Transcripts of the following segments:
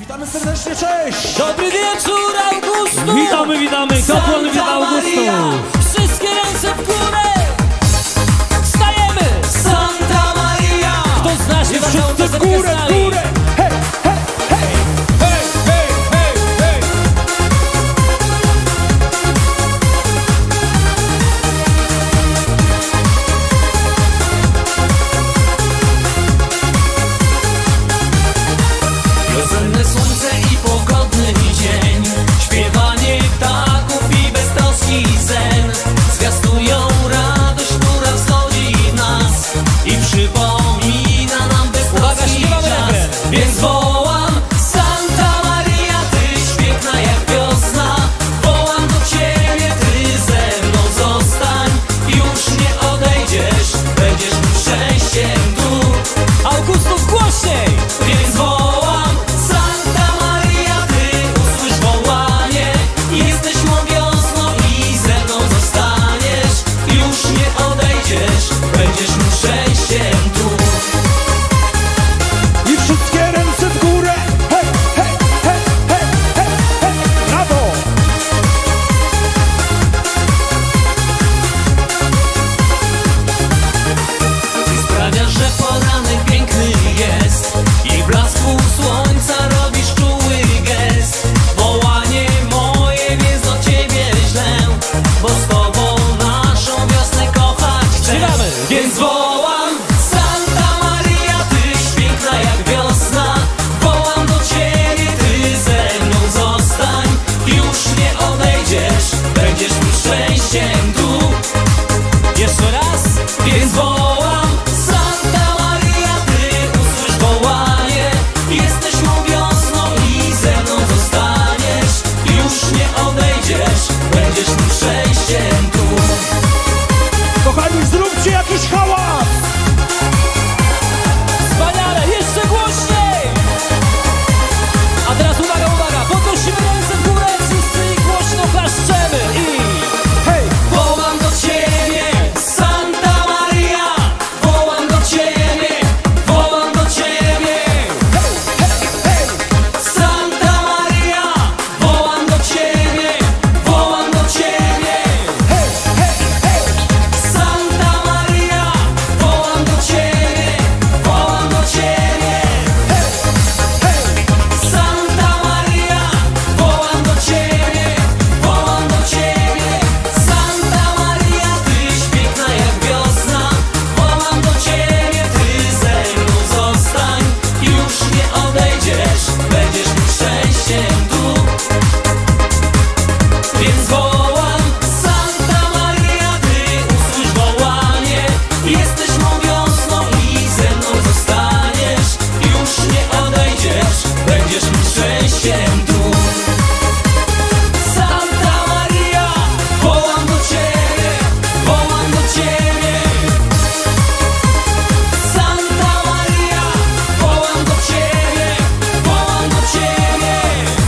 Witamy serdecznie, cześć! Dobry wieczór, Augustów! Witamy, witamy, kapłan wita Augustów! Wszystkie ręce w górę! Stajemy! Santa Maria! Kto zna się, wszyscy w górę, w górę! Hej, hej, hej! Hej, hej, hej, hej! Wiosenne słońce i pogodny dzień, śpiewanie ptaków i beztroski sen zwiastują radość, która wschodzi w nas i przypomina nam beztroski czas, więc wołam: Santa Maria, Ty świetna jak wiosna, wołam do Ciebie, Ty ze mną zostań, już nie odejdziesz, będziesz mi szczęściem tu. Augustów, głośniej! Więc wołam: Santa Maria, Ty usłysz wołanie, jesteś mą wiosną i ze mną zostaniesz, już nie odejdziesz, będziesz mi szczęściem tu. I wszystkie ręce w górę! Hej, hej, hej, hej, hej, hej! Brawo! Ty sprawiasz, że poranek piękny jest i w blasku słońca robisz czuły gest. Wołanie moje jest do Ciebie źle, bo z Tobą naszą wiosnę kochać chcę. Śpiewamy! Więc wołam: Santa Maria, Tyś piękna jak wiosna, wołam do Ciebie, Ty ze mną zostań, już nie odejdziesz, będziesz mi szczęściem tu. Jeszcze raz, więc wołam: Santa Maria, Ty usłysz wołanie, jesteś mą wiosną i ze mną zostaniesz, już nie odejdziesz, będziesz mi szczęściem tu. Kochani, zróbcie jakiś hałas! Wspaniale, jeszcze głośniej! A teraz uwaga, uwaga, podnosimy ręce w górę, wszyscy głośno klaszczemy i... Hej! Wołam do Ciebie, Santa Maria, wołam do Ciebie, wołam do Ciebie. Santa Maria, wołam do Ciebie, wołam do Ciebie. Santa Maria, wołam do Ciebie, wołam do Ciebie. Santa Maria, wołam do Ciebie, wołam do Ciebie. Santa Maria, Tyś piękna jak wiosna, wołam do Ciebie, Ty ze mną zostań, już nie odejdziesz, będziesz mi szczęściem tu. Więc wołam: Santa Maria, Ty usłysz wołanie, jesteś mą wiosną i ze mną zostaniesz, już nie odejdziesz, będziesz mi szczęściem tu. Santa Maria, wołam do Ciebie, wołam do Ciebie. Santa Maria, wołam do Ciebie, wołam do Ciebie,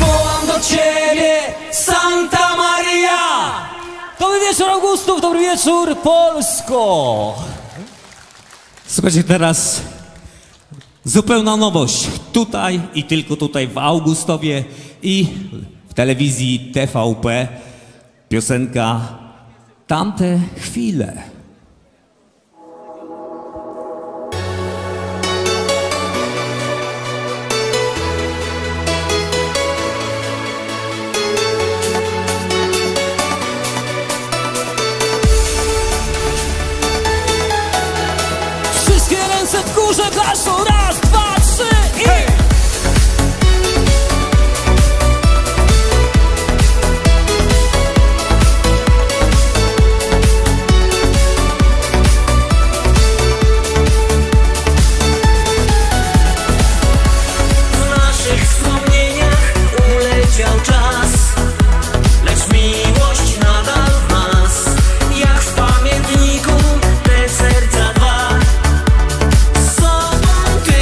wołam do Ciebie. Santa Maria! Dobry wieczór, Augustów, dobry wieczór, Polsko! Słuchajcie, teraz zupełna nowość. Tutaj i tylko tutaj w Augustowie i w telewizji TVP piosenka Tamte chwile. Wszystkie ręce w górze klaszczą, raz, dwa, trzy i... Hej! W naszych wspomnieniach uleciał czas, lecz miłość nadal w nas, jak w pamiętniku te serca dwa. Z sobą ty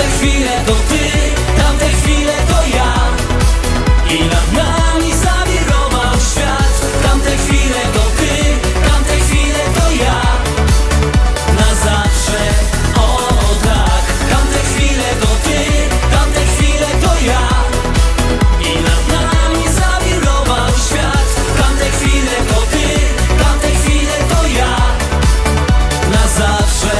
Tamte chwile to ty, tamte chwile to ja. I nad nami zawirował świat. Tamte chwile to ty, tamte chwile to ja. Na zawsze, o tak. Tamte chwile to ty, tamte chwile to ja. I nad nami zawirował świat. Tamte chwile to ty, tamte chwile to ja. Na zawsze,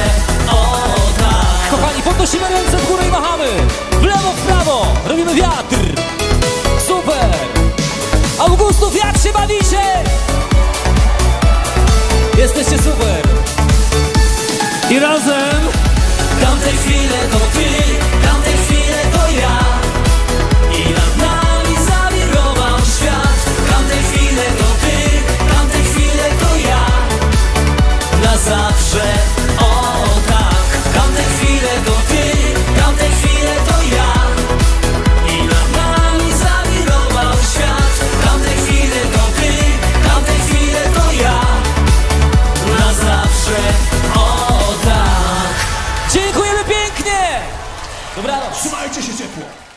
o tak. Kochani, podnosimy ręce w górę i machamy. W lewo, w prawo, robimy wiatr. Super! Augustów, jak się bawicie? Jesteście super! I razem! Tamte chwile to ty, tamte chwile to ja. I nad nami zawirował świat. Tamte chwile to ty, tamte chwile to ja. Na zawsze, o tak. Tamte chwile to ty, tamte chwile to ja. I nad nami zawirował świat. Tamte chwile to ty, tamte chwile to ja. Na zawsze, o tak. Dziękujemy pięknie! Dobranoc! Trzymajcie się ciepło!